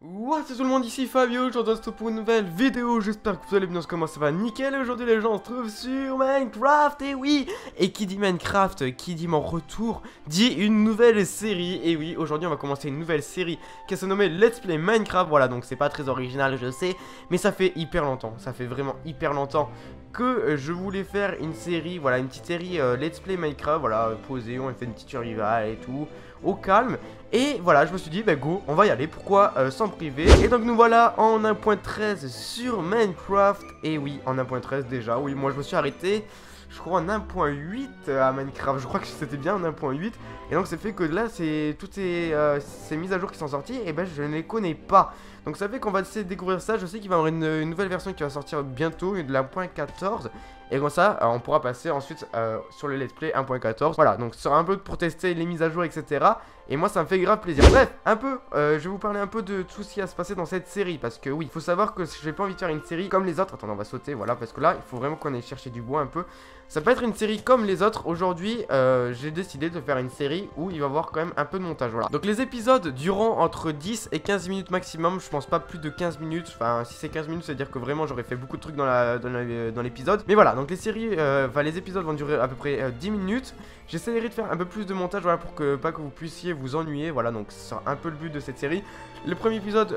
What, c'est tout le monde, ici Fabio, je vous retrouve pour une nouvelle vidéo, j'espère que vous allez bien, comment ça va, nickel. Aujourd'hui les gens, on se trouve sur Minecraft, et oui. Et qui dit Minecraft, qui dit mon retour, dit une nouvelle série. Et oui, aujourd'hui on va commencer une nouvelle série qui s'est nommée Let's Play Minecraft. Voilà, donc c'est pas très original, je sais, mais ça fait hyper longtemps, ça fait vraiment hyper longtemps que je voulais faire une série, voilà, une petite série Let's Play Minecraft, voilà, posée, on a fait une petite survival et tout, au calme. Et voilà, je me suis dit, bah go, on va y aller, pourquoi s'en priver. Et donc nous voilà en 1.13 sur Minecraft. Et oui, en 1.13 déjà, oui, moi je me suis arrêté, je crois en 1.8 à Minecraft, je crois que c'était bien en 1.8. Et donc c'est fait que là, c'est toutes ces mises à jour qui sont sorties, et ben je ne les connais pas. Donc ça fait qu'on va essayer de découvrir ça, je sais qu'il va y avoir une nouvelle version qui va sortir bientôt, de la 1.14. Et comme ça, on pourra passer ensuite sur le let's play 1.14. Voilà, donc ça sera un peu pour tester les mises à jour, etc. Et moi, ça me fait grave plaisir. Bref, un peu, je vais vous parler un peu de tout ce qui a se passé dans cette série. Parce que oui, il faut savoir que j'ai pas envie de faire une série comme les autres. Attends, on va sauter, voilà, parce que là, il faut vraiment qu'on aille chercher du bois un peu. Ça peut être une série comme les autres. Aujourd'hui, j'ai décidé de faire une série où il va y avoir quand même un peu de montage, voilà. Donc les épisodes durant entre 10 et 15 minutes maximum. Je pense pas plus de 15 minutes. Enfin, si c'est 15 minutes, c'est à dire que vraiment, j'aurais fait beaucoup de trucs dans l'épisode. Mais voilà. Donc les séries, les épisodes vont durer à peu près 10 minutes. J'essaierai de faire un peu plus de montage, voilà, pour que pas que vous puissiez vous ennuyer. Voilà, donc c'est un peu le but de cette série. Le premier épisode,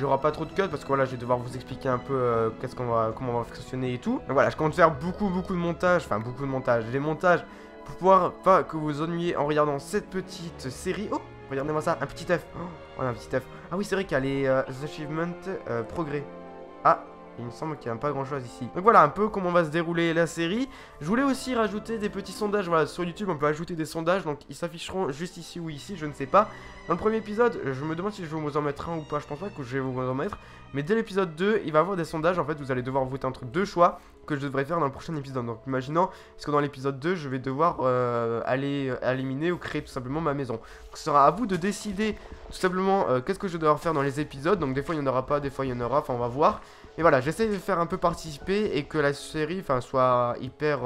j'aurai pas trop de cuts parce que voilà, je vais devoir vous expliquer un peu comment on va fonctionner et tout. Donc voilà, je compte faire beaucoup de montage, enfin beaucoup de montage, des montages pour pouvoir pas que vous vous ennuyiez en regardant cette petite série. Oh, regardez-moi ça, un petit œuf. Oh, on a un petit œuf. Ah oui, c'est vrai qu'il y a les achievements progrès. Ah. Il me semble qu'il n'y a pas grand chose ici. Donc voilà un peu comment va se dérouler la série. Je voulais aussi rajouter des petits sondages. Voilà, sur YouTube on peut ajouter des sondages. Donc ils s'afficheront juste ici ou ici, je ne sais pas. Dans le premier épisode, je me demande si je vais vous en mettre un ou pas. Je pense pas que je vais vous en mettre. Mais dès l'épisode 2, il va y avoir des sondages. En fait, vous allez devoir voter entre deux choix que je devrais faire dans le prochain épisode. Donc imaginons, parce que dans l'épisode 2, je vais devoir aller éliminer ou créer tout simplement ma maison. Donc ce sera à vous de décider tout simplement qu'est-ce que je dois faire dans les épisodes. Donc des fois il n'y en aura pas, des fois il y en aura, enfin on va voir. Et voilà, j'essaie de faire un peu participer et que la série soit hyper,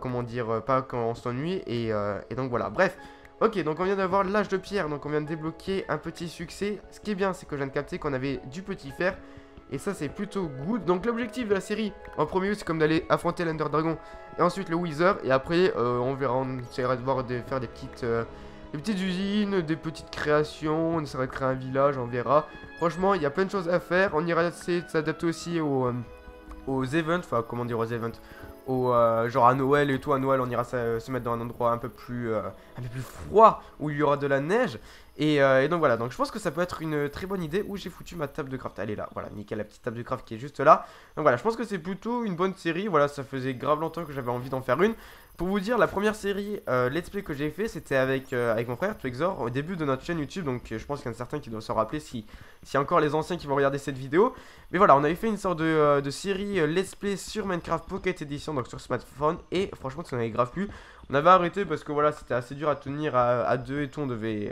comment dire, pas quand on s'ennuie, et donc voilà, bref. Ok, donc on vient d'avoir l'âge de pierre, donc on vient de débloquer un petit succès. Ce qui est bien, c'est que je viens de capter qu'on avait du petit fer, et ça c'est plutôt good. Donc l'objectif de la série, en premier lieu, c'est comme d'aller affronter l'Enderdragon, et ensuite le Wither, et après on verra, on essaiera de voir de faire des petites usines, des petites créations, on essaiera de créer un village, on verra. Franchement, il y a plein de choses à faire. On ira essayer de s'adapter aussi aux events, enfin comment dire, aux events, genre à Noël et tout. À Noël, on ira se mettre dans un endroit un peu plus froid où il y aura de la neige. Et donc voilà, donc je pense que ça peut être une très bonne idée. Où j'ai foutu ma table de craft, elle est là, voilà, nickel, la petite table de craft qui est juste là. Donc voilà, je pense que c'est plutôt une bonne série. Voilà, ça faisait grave longtemps que j'avais envie d'en faire une. Pour vous dire, la première série Let's Play que j'ai fait, c'était avec mon frère Twixor au début de notre chaîne YouTube. Donc je pense qu'il y en a certains qui doivent se rappeler, si encore les anciens qui vont regarder cette vidéo. Mais voilà, on avait fait une sorte de série Let's Play sur Minecraft Pocket Edition, donc sur smartphone. Et franchement, ça n'avait grave plu. On avait arrêté parce que voilà, c'était assez dur à tenir à deux et tout, on devait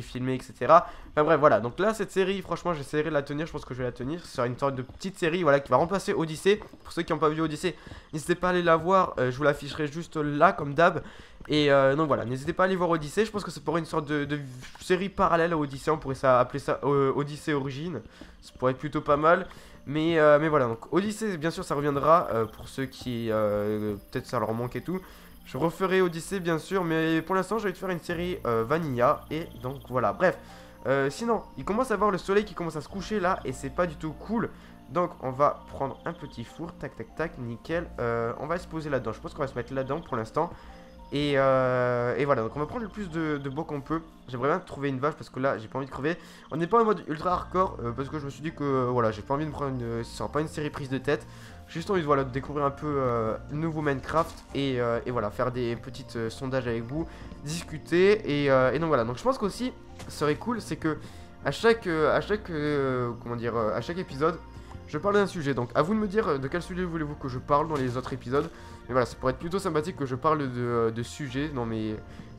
filmer, etc. Enfin bref, voilà, donc là cette série, franchement, j'essaierai de la tenir, je pense que je vais la tenir. C'est une sorte de petite série, voilà, qui va remplacer Odyssée. Pour ceux qui n'ont pas vu Odyssée, n'hésitez pas à aller la voir, je vous l'afficherai juste là comme d'hab. Et donc voilà, n'hésitez pas à aller voir Odyssée, je pense que ça pourrait être une sorte de série parallèle à Odyssée. On pourrait appeler ça Odyssée Origine, ça pourrait être plutôt pas mal. Mais voilà, donc Odyssée, bien sûr, ça reviendra pour ceux qui, peut-être ça leur manque et tout. Je referai Odyssée bien sûr, mais pour l'instant j'ai envie de faire une série vanilla, et donc voilà, bref. Sinon, il commence à voir le soleil qui commence à se coucher là, et c'est pas du tout cool. Donc on va prendre un petit four, tac tac tac, nickel. On va se poser là-dedans, je pense qu'on va se mettre là-dedans pour l'instant. Et voilà, donc on va prendre le plus de bois qu'on peut. J'aimerais bien trouver une vache parce que là j'ai pas envie de crever. On n'est pas en mode ultra hardcore parce que je me suis dit que voilà, j'ai pas envie de me prendre une... Ce sera pas une série prise de tête. J'ai juste envie de, voilà, de découvrir un peu le nouveau Minecraft et voilà, faire des petits sondages avec vous, discuter et donc voilà. Donc je pense qu'aussi ce serait cool, c'est que à chaque épisode je parle d'un sujet, donc à vous de me dire de quel sujet voulez-vous que je parle dans les autres épisodes. Mais voilà, ça pourrait être plutôt sympathique que je parle de sujets dans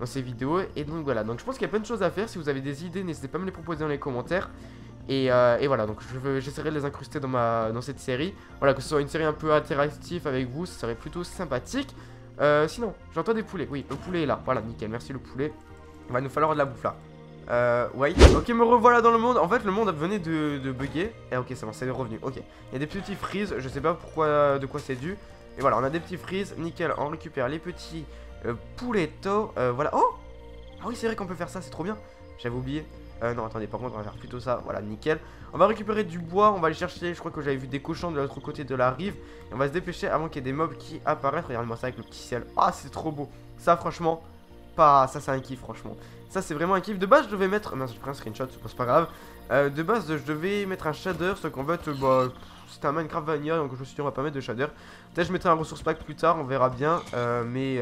ces vidéos. Et donc voilà, donc je pense qu'il y a plein de choses à faire. Si vous avez des idées, n'hésitez pas à me les proposer dans les commentaires. Et voilà, donc j'essaierai de les incruster dans cette série. Voilà, que ce soit une série un peu interactive avec vous, ça serait plutôt sympathique. Sinon, j'entends des poulets, oui, le poulet est là, voilà, nickel, merci le poulet. Il va nous falloir de la bouffe là. Ouais, ok, me revoilà dans le monde. En fait, le monde venait de bugger. Eh, ok, c'est bon, c'est revenu. Ok, il y a des petits freezes. Je sais pas pourquoi, de quoi c'est dû. Et voilà, on a des petits freezes. Nickel, on récupère les petits poulettos. Voilà. Oh, ah oui, c'est vrai qu'on peut faire ça, c'est trop bien. J'avais oublié. Non, attendez, par contre, on va faire plutôt ça. Voilà, nickel. On va récupérer du bois. On va aller chercher. Je crois que j'avais vu des cochons de l'autre côté de la rive. Et on va se dépêcher avant qu'il y ait des mobs qui apparaissent. Regardez-moi ça avec le petit ciel. Ah, c'est trop beau. Ça, franchement. Pas... Ça c'est un kiff, franchement. Ça c'est vraiment un kiff. De base je devais mettre... Mince, je prends un screenshot, c'est pas grave. De base je devais mettre un shader. Sauf qu'en fait bah, c'était un Minecraft vanilla. Donc je me suis dit on va pas mettre de shader. Peut-être je mettrai un ressource pack plus tard, on verra bien. Mais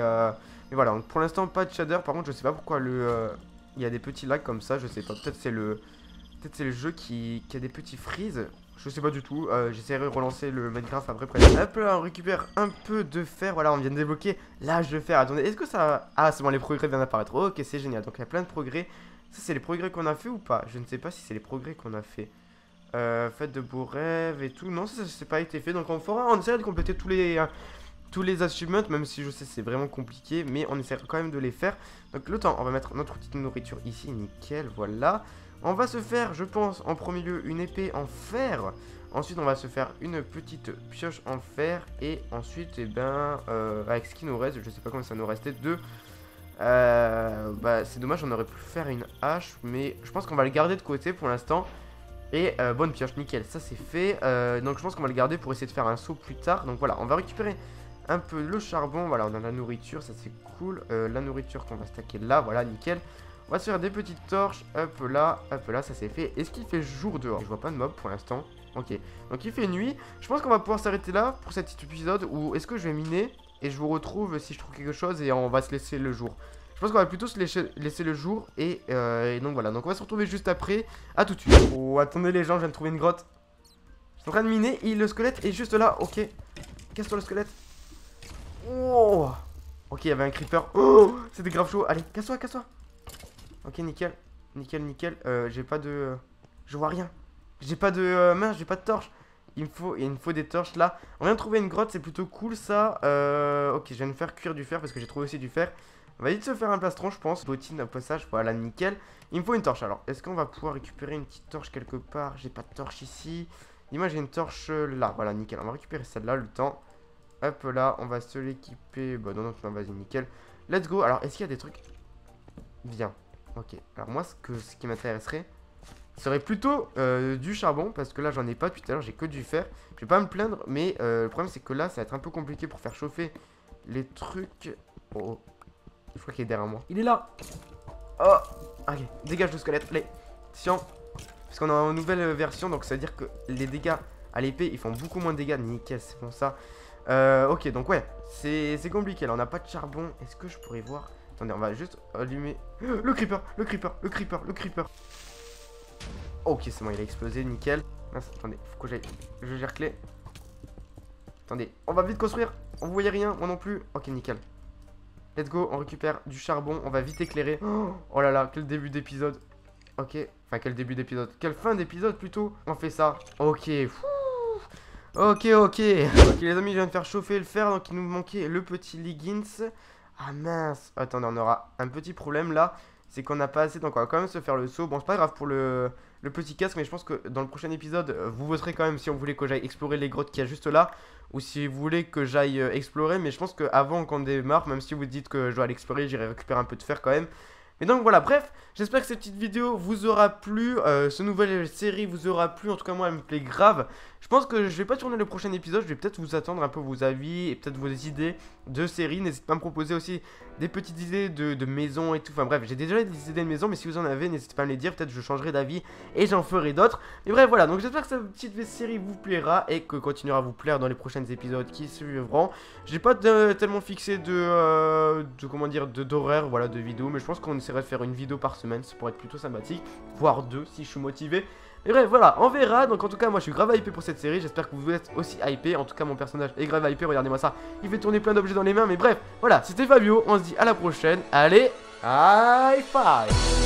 voilà, donc, pour l'instant pas de shader. Par contre je sais pas pourquoi le... Il y a des petits lags comme ça, je sais pas. Peut-être c'est le... Peut-être c'est le jeu qui a des petits freeze. Je sais pas du tout, j'essaierai de relancer le Minecraft après. Hop là, on récupère un peu de fer. Voilà, on vient de débloquer l'âge de fer. Attendez, est-ce que ça... Ah, c'est bon, les progrès viennent d'apparaître. Ok, c'est génial, donc il y a plein de progrès. Ça, c'est les progrès qu'on a fait ou pas? Je ne sais pas si c'est les progrès qu'on a fait. Fête de beaux rêves et tout. Non, ça, c'est pas été fait, donc on fera... On essaiera de compléter tous les achievements, même si je sais c'est vraiment compliqué. Mais on essaiera quand même de les faire. Donc le temps, on va mettre notre petite nourriture ici. Nickel, voilà. On va se faire, je pense, en premier lieu, une épée en fer. Ensuite, on va se faire une petite pioche en fer. Et ensuite, eh ben, avec ce qui nous reste, je sais pas combien ça nous restait, deux. Bah, c'est dommage, on aurait pu faire une hache. Mais je pense qu'on va le garder de côté pour l'instant. Et bonne pioche, nickel, ça c'est fait. Donc, je pense qu'on va le garder pour essayer de faire un saut plus tard. Donc voilà, on va récupérer un peu le charbon. Voilà, on a la nourriture, ça c'est cool. La nourriture qu'on va stacker là, voilà, nickel. On va se faire des petites torches, hop là, ça c'est fait. Est-ce qu'il fait jour dehors? Je vois pas de mob pour l'instant. Ok, donc il fait nuit. Je pense qu'on va pouvoir s'arrêter là pour cet épisode où est-ce que je vais miner et je vous retrouve si je trouve quelque chose et on va se laisser le jour. Je pense qu'on va plutôt se laisser le jour et donc voilà. Donc on va se retrouver juste après. A tout de suite. Oh, attendez les gens, je viens de trouver une grotte. Je suis en train de miner et le squelette est juste là. Ok, casse-toi le squelette. Oh, ok, il y avait un creeper. Oh, c'était grave chaud. Allez, casse-toi, casse-toi. Ok, nickel, nickel, nickel. J'ai pas de... Je vois rien. J'ai pas de... Mince, j'ai pas de torche. Il me faut des torches là. On vient de trouver une grotte, c'est plutôt cool ça. Ok, je viens de faire cuire du fer parce que j'ai trouvé aussi du fer. On va vite se faire un plastron, je pense. Bottine au passage, voilà, nickel. Il me faut une torche alors. Est-ce qu'on va pouvoir récupérer une petite torche quelque part? J'ai pas de torche ici. Dis-moi, j'ai une torche là. Voilà, nickel. On va récupérer celle-là, le temps. Hop là, on va se l'équiper. Bah non, non, non, vas-y, nickel. Let's go. Alors, est-ce qu'il y a des trucs? Viens. Ok, alors moi ce qui m'intéresserait serait plutôt du charbon. Parce que là j'en ai pas depuis tout à l'heure, j'ai que du fer. Je vais pas me plaindre, mais le problème c'est que là ça va être un peu compliqué pour faire chauffer les trucs. Oh, je crois qu'il est derrière moi. Il est là. Oh, ok, dégage le squelette, allez. Tiens, parce qu'on a une nouvelle version. Donc ça veut dire que les dégâts à l'épée ils font beaucoup moins de dégâts, nickel, c'est bon ça. Ok, donc ouais, c'est compliqué. Là on n'a pas de charbon, est-ce que je pourrais voir? Attendez, on va juste allumer le creeper, le creeper, le creeper, le creeper. Ok, c'est bon, il a explosé, nickel. Mince, attendez, faut que j'aille. Je gère clé. Attendez, on va vite construire. On voyait rien, moi non plus. Ok, nickel. Let's go, on récupère du charbon, on va vite éclairer. Oh là là, quel début d'épisode. Ok, enfin quel début d'épisode, quelle fin d'épisode plutôt. On fait ça. Ok, fou. Ok, ok. Ok les amis, je viens de faire chauffer le fer, donc il nous manquait le petit leggings. Ah mince, attendez, on aura un petit problème là. C'est qu'on n'a pas assez, donc on va quand même se faire le saut. Bon, c'est pas grave pour le petit casque, mais je pense que dans le prochain épisode, vous voterez quand même si on voulait que j'aille explorer les grottes qu'il y a juste là, ou si vous voulez que j'aille explorer. Mais je pense qu'avant qu'on démarre, même si vous dites que je dois aller explorer, j'irai récupérer un peu de fer quand même. Mais donc voilà, bref, j'espère que cette petite vidéo vous aura plu, cette nouvelle série vous aura plu, en tout cas moi elle me plaît grave. Je pense que je vais pas tourner le prochain épisode, je vais peut-être vous attendre un peu vos avis et peut-être vos idées de séries. N'hésitez pas à me proposer aussi des petites idées de maison et tout, enfin bref, j'ai déjà des idées de maison, mais si vous en avez, n'hésitez pas à me les dire, peut-être je changerai d'avis et j'en ferai d'autres. Mais bref, voilà, donc j'espère que cette petite série vous plaira et que continuera à vous plaire dans les prochains épisodes qui suivront. J'ai pas tellement fixé d'horaire, voilà, de vidéo, mais je pense qu'on essaierait de faire une vidéo par semaine, ça pourrait être plutôt sympathique, voire deux si je suis motivé. Mais bref, voilà, on verra. Donc en tout cas moi je suis grave hypé pour cette série, j'espère que vous êtes aussi hypé. En tout cas mon personnage est grave hypé, regardez-moi ça, il fait tourner plein d'objets dans les mains. Mais bref, voilà, c'était Fabio, on se dit à la prochaine. Allez, high five.